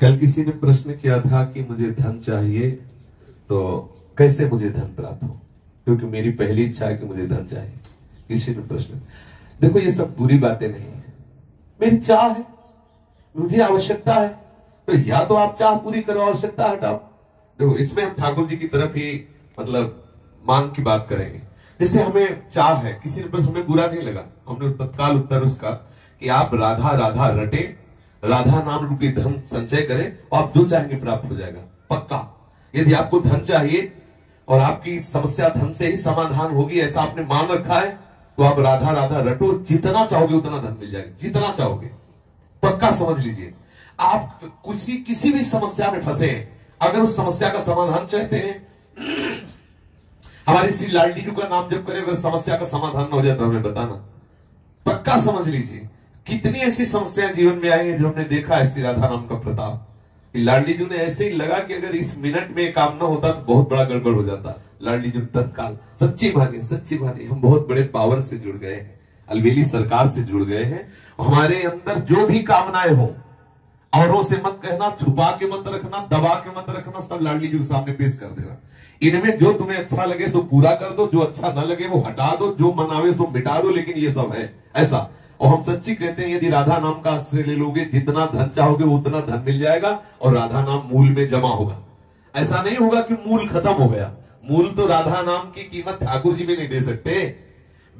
कल किसी ने प्रश्न किया था कि मुझे धन चाहिए तो कैसे मुझे धन प्राप्त हो, क्योंकि मेरी पहली इच्छा है कि मुझे धन चाहिए, किसी ने प्रश्न। देखो ये सब बुरी बातें नहीं है, मेरी चाह है, मुझे आवश्यकता है, तो या तो आप चाह पूरी करो, आवश्यकता हटाओ। देखो इसमें हम ठाकुर जी की तरफ ही मतलब मांग की बात करेंगे। जैसे हमें चाह है, किसी ने, हमें बुरा नहीं लगा, हमने तत्काल उत्तर उसका कि आप राधा राधा रटे, राधा नाम रूपी धन संचय करें और आप जो चाहेंगे प्राप्त हो जाएगा पक्का। यदि आपको धन चाहिए और आपकी समस्या धन से ही समाधान होगी ऐसा आपने मान रखा है, तो आप राधा राधा रटो, जितना चाहोगे उतना धन मिल जाएगा, जितना चाहोगे पक्का। समझ लीजिए आप किसी भी समस्या में फंसे हैं, अगर उस समस्या का समाधान चाहते हैं, हमारी श्री लाडली जी का नाम जप करें, अगर समस्या का समाधान न हो जाए तो हमें बताना पक्का। समझ लीजिए कितनी ऐसी समस्याएं जीवन में आई हैं जो हमने देखा है श्री राधा नाम का प्रताप। लाडली जी ने ऐसे ही लगा कि अगर इस मिनट में काम ना होता तो बहुत बड़ा गड़बड़ हो जाता, लाडली जी तत्काल सच्ची भाने हम बहुत बड़े पावर से जुड़ गए हैं, अलवेली सरकार से जुड़ गए हैं। हमारे अंदर जो भी कामनाएं हो औरों से मत कहना, छुपा के मत रखना, दबा के मत रखना, सब लाडली जी के सामने पेश कर देना। इनमें जो तुम्हें अच्छा लगे सो पूरा कर दो, जो अच्छा ना लगे वो हटा दो, जो मनावे सो मिटा दो, लेकिन ये सब है ऐसा। और हम सच्ची कहते हैं यदि राधा नाम का आश्रय ले लोगे, जितना धन चाहोगे उतना धन मिल जाएगा और राधा नाम मूल में जमा होगा। ऐसा नहीं होगा कि मूल खत्म हो गया, मूल तो राधा नाम की कीमत ठाकुर जी में नहीं दे सकते।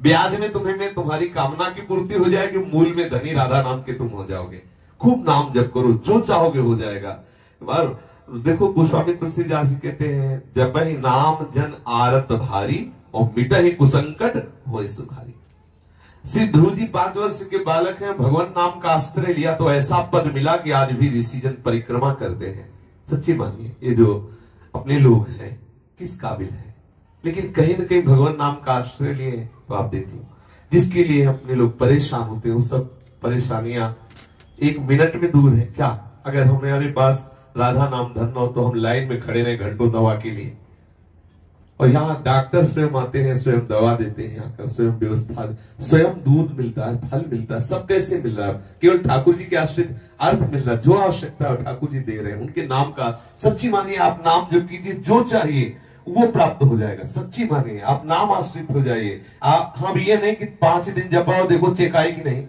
ब्याज में तुम्हें तुम्हारी कामना की पूर्ति हो जाएगी, मूल में धनी राधा नाम के तुम हो जाओगे। खूब नाम जप करो, जो चाहोगे हो जाएगा। देखो गोस्वामी तुलसीदास जी कहते हैं, जब ही नाम जन आरत भारी और मिट ही कुसंकट हो सुखारी। श्री ध्रुव जी 5 वर्ष के बालक हैं, भगवान नाम का आश्रय लिया तो ऐसा पद मिला कि आज भी ऋषि जन परिक्रमा करते हैं। सच्ची मानिए ये जो अपने लोग हैं किस काबिल है, लेकिन कहीं ना कहीं भगवान नाम का आश्रय लिए तो आप देख लो जिसके लिए अपने लोग परेशान होते हैं वो सब परेशानियां 1 मिनट में दूर है। क्या अगर हमारे पास राधा नाम धन हो तो हम लाइन में खड़े रहे घंटों दवा के लिए, और यहाँ डॉक्टर स्वयं आते हैं, स्वयं दवा देते हैं, यहाँ का स्वयं व्यवस्था, स्वयं दूध मिलता है, फल मिलता है, सब कैसे मिल रहा है? केवल ठाकुर जी के आश्रित अर्थ मिल रहा है, जो आवश्यकता है ठाकुर जी दे रहे हैं उनके नाम का। सच्ची मानिए आप नाम जप कीजिए, जो चाहिए वो प्राप्त हो जाएगा। सच्ची मानिए आप नाम आश्रित हो जाइए। हम ये नहीं कि 5 दिन जपाओ देखो चेक आएगी, नहीं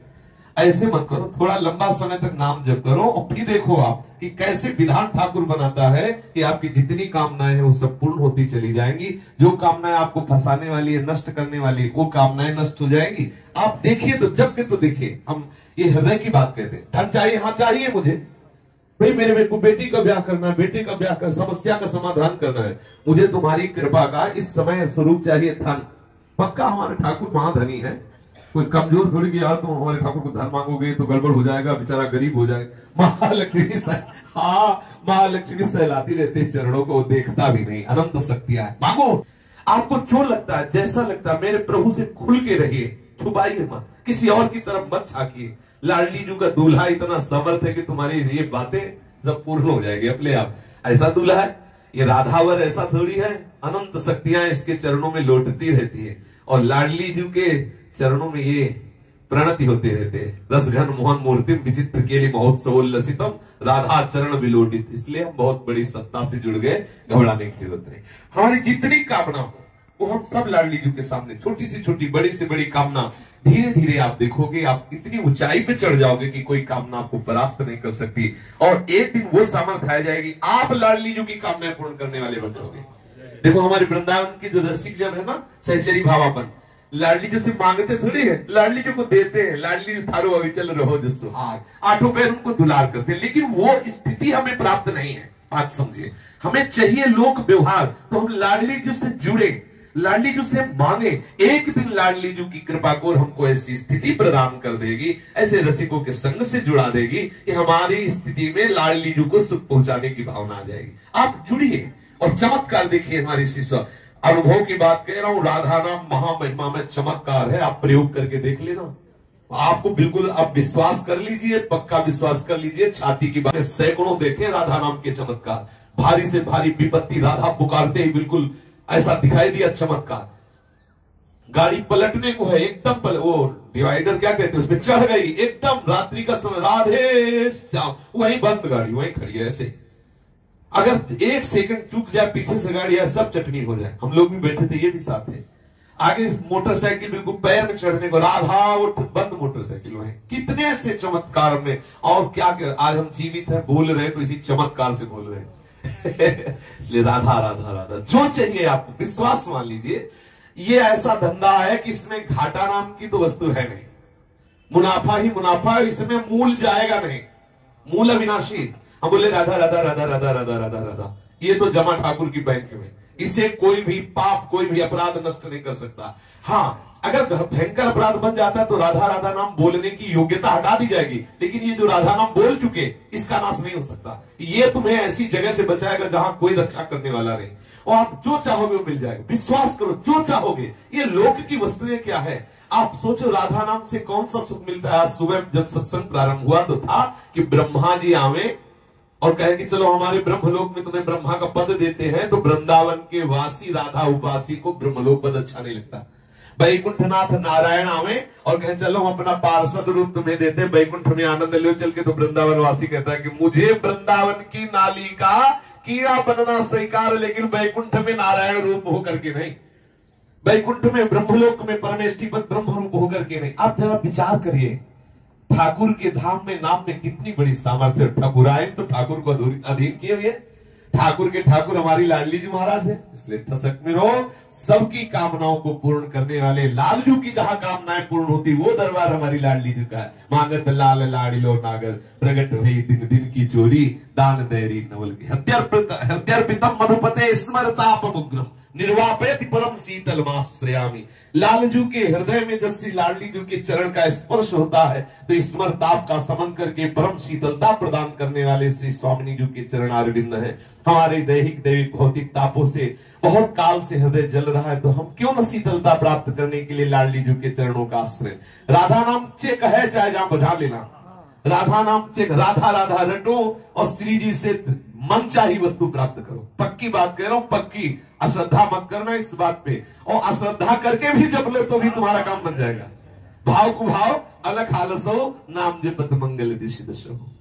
ऐसे मत करो, थोड़ा लंबा समय तक नाम जप करो और फिर देखो आप कि कैसे विधान ठाकुर बनाता है कि आपकी जितनी कामनाएं हैं वो सब पूर्ण होती चली जाएंगी। जो कामनाएं आपको फंसाने वाली है, नष्ट करने वाली है, वो कामनाएं नष्ट हो जाएंगी। आप देखिए तो जप के तो देखिए, हम ये हृदय की बात कहते हैं। धन चाहिए, हाँ चाहिए मुझे भाई, मेरे को बेटी का ब्याह करना है, बेटे का ब्याह कर, समस्या का समाधान करना है, मुझे तुम्हारी कृपा का इस समय स्वरूप चाहिए धन। पक्का हमारे ठाकुर महाधनी है, कोई कमजोर थोड़ी भी। यार तुम हमारे ठाकुर को धन मांगोगे तो गड़बड़ हो जाएगा, बेचारा गरीब हो जाएगा। महालक्ष्मी सहलाती रहती है चरणों को, देखता भी नहीं, अनंत शक्तियां है। मांगो आपको जो लगता है, जैसा लगता है, मेरे प्रभु से खुल के रहिए, छुपाइए मत, किसी और की तरफ मत झांकिए। लाडली जी का दूल्हा इतना समर्थ है कि तुम्हारी ये बातें जब पूर्ण हो जाएगी अपने आप। ऐसा दूल्हा है ये राधावर, ऐसा थोड़ी है, अनंत शक्तियां इसके चरणों में लौटती रहती है और लाडली जी के चरणों में ये प्रणति होते रहते हैं। 10 घन मोहन मूर्ति विचित्र के लिए महोत्सवोल्लसितम राधा चरण विलोडित। इसलिए हम बहुत बड़ी सत्ता से जुड़ गए, घबराने की जरूरत नहीं। हमारी जितनी कामना हो वो हम सब लाडली जी के सामने, छोटी से छोटी बड़ी से बड़ी कामना। धीरे धीरे आप देखोगे आप इतनी ऊंचाई पे चढ़ जाओगे कि कोई कामना आपको परास्त नहीं कर सकती, और एक दिन वो सामर्थ आ जाएगी आप लाडली जी की कामनाएं पूर्ण करने वाले बन जाओगे। देखो हमारे वृंदावन के जो रसिक जन है ना, सहचरी भावापन, लाडली जी से मांगते थोड़ी है, लाडली जी को देते हैं। लाडली जी थारो अविचल रहो जो सुहाग, 8 पैर उनको दुलार करते, लेकिन वो स्थिति हमें प्राप्त नहीं है। बात समझिए, हमें चाहिए लोक व्यवहार, तो हम लाडली जी से जुड़े, लाडली जी से मांगे। एक दिन लाडली जी की कृपा को हमको ऐसी स्थिति प्रदान कर देगी, ऐसे रसिकों के संग से जुड़ा देगी कि हमारी स्थिति में लाडली जी को सुख पहुंचाने की भावना आ जाएगी। आप जुड़िए और चमत्कार देखिए। हमारी शिष्य अनुभव की बात कह रहा हूं, राधा नाम महामहिमा में चमत्कार है, आप प्रयोग करके देख लेना। आपको बिल्कुल आप विश्वास कर लीजिए, पक्का विश्वास कर लीजिए, छाती की बात। सैकड़ों देखे राधा नाम के चमत्कार, भारी से भारी विपत्ति राधा पुकारते ही बिल्कुल ऐसा दिखाई दिया चमत्कार। गाड़ी पलटने को है एकदम, वो डिवाइडर क्या कहते हैं, उसमें चढ़ गई एकदम रात्रि का समय, राधे श्याम, वहीं बंद गाड़ी वहीं खड़ी है ऐसे। अगर एक सेकंड चूक जाए पीछे से गाड़ी या सब चटनी हो जाए। हम लोग भी बैठे थे, ये भी साथ थे। आगे मोटरसाइकिल बिल्कुल पैर में चढ़ने को, राधा वो बंद मोटरसाइकिल है। कितने से चमत्कार में, और क्या क्या आज हम जीवित हैं, बोल रहे हैं तो इसी चमत्कार से बोल रहे हैं। इसलिए राधा राधा राधा जो चाहिए आपको, विश्वास मान लीजिए ये ऐसा धंधा है कि इसमें घाटा नाम की तो वस्तु है नहीं, मुनाफा ही मुनाफा है, इसमें मूल जाएगा नहीं, मूल अविनाशी। हम बोले राधा राधा राधा राधा राधा राधा राधा, ये तो जमा ठाकुर की बैंक में, इसे कोई भी पाप कोई भी अपराध नष्ट नहीं कर सकता। हाँ, अगर भयंकर अपराध बन जाता है तो राधा राधा नाम बोलने की योग्यता हटा दी जाएगी, लेकिन ये जो राधा नाम बोल चुके इसका नाश नहीं हो सकता। ये तुम्हें ऐसी जगह से बचाएगा जहां कोई रक्षा करने वाला नहीं, और आप जो चाहोगे वो मिल जाएगा। विश्वास करो, जो चाहोगे। ये लोक की वस्तुएं क्या है, आप सोचो राधा नाम से कौन सा सुख मिलता है। आज सुबह जब सत्संग प्रारंभ हुआ तो था कि ब्रह्मा जी आवे और कहे कि चलो हमारे ब्रह्मलोक में तुम्हें ब्रह्मा का पद देते हैं। तो वृंदावन के वासी राधा उपासी को ब्रह्मलोक पद अच्छा नहीं लगता। वैकुंठनाथ नारायण आवे और कहे चलो हम अपना पार्षद रूप तुम्हें देते, वैकुंठ में आनंद ले चल के। तो वृंदावन वासी कहता है कि मुझे वृंदावन की नाली का कीड़ा बनना स्वीकार, लेकिन वैकुंठ में नारायण रूप होकर के नहीं, वैकुंठ में ब्रह्मलोक में परमेष्ठी पद ब्रह्म रूप होकर के नहीं। आप जरा विचार करिए, ठाकुर के धाम में नाम में कितनी बड़ी सामर्थ्य। ठाकुरायन तो ठाकुर को अधीन किए हुए, ठाकुर के ठाकुर हमारी लाडली जी महाराज है। इसलिए ठसक में रहो, सबकी कामनाओं को पूर्ण करने वाले लालजू की जहां कामनाएं पूर्ण होती वो दरबार हमारी लाडली जी का है। मांगत लाल लाडिलो नागर, प्रगट हुई दिन दिन की चोरी, दान दैरी नवल की। हृदयर्पितम मधुपते स्मरतापमुग्रम, निर्वापेति परम शीतल माश्रयामी। लालजू के हृदय में जब श्री लाडली जी के चरण का स्पर्श होता है तो स्मर ताप का समन करके परम शीतलता प्रदान करने वाले श्री स्वामिनी जी के चरण अरविंद है। हमारे दैहिक दैविक भौतिक तापों से बहुत काल से हृदय जल रहा है, तो हम क्यों न शीतलता प्राप्त करने के लिए लाडली जी के चरणों का आश्रय। राधा नाम चेक है, चाहे जहां बुझा लेना, राधा नाम चेक। राधा राधा रटो और श्री जी से मनचाही वस्तु प्राप्त करो। पक्की बात कह रहा हूं, पक्की, अश्रद्धा मत करना इस बात पे। और अश्रद्धा करके भी जप ले तो भी तुम्हारा काम बन जाएगा। भाव कुभाव अलग हालसो, नाम जपत मंगल दिशि दशो।